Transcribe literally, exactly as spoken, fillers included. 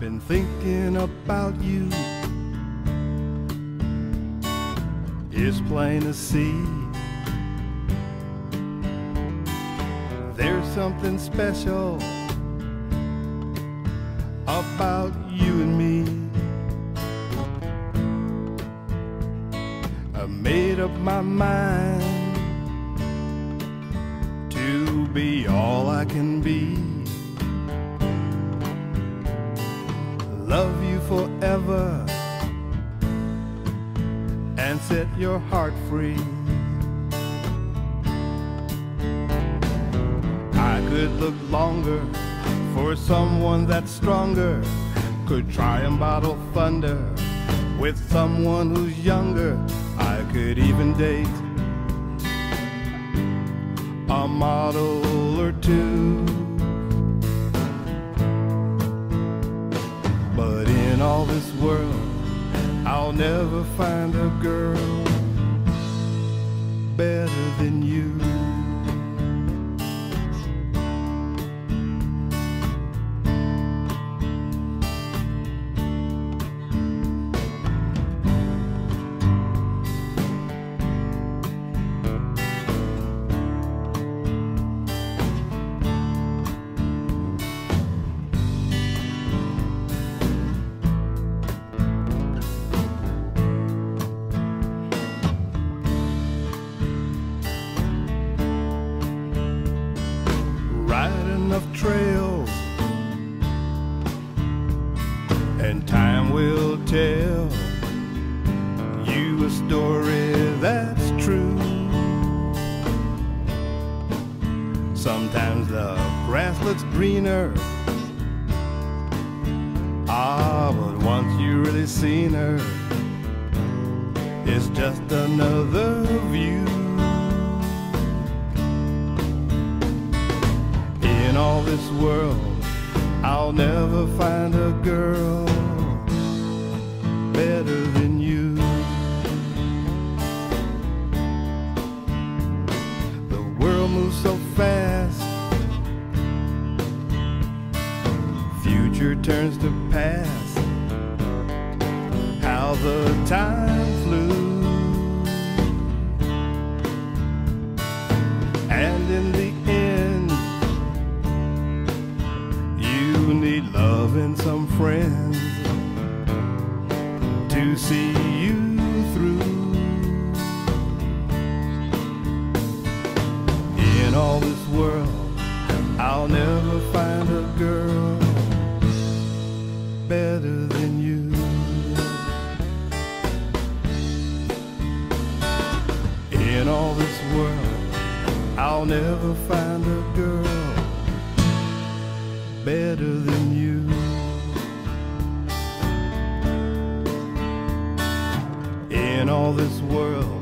been thinking about you. It's plain to see there's something special about you and me. I made up my mind to be all I can be. Love you forever and set your heart free. I could look longer for someone that's stronger, could try and bottle thunder with someone who's younger. I could even date a model or two. In all this world, I'll never find a girl better than you. Riding up trails, and time will tell you a story that's true. Sometimes the grass looks greener, ah, but once you really seen her, it's just another view. In all this world, I'll never find a girl better than you. The world moves so fast, future turns to past, how the time flew. And in the love and some friends to see you through. In all this world, I'll never find a girl better than you. In all this world, I'll never find a girl better than you. In all this world,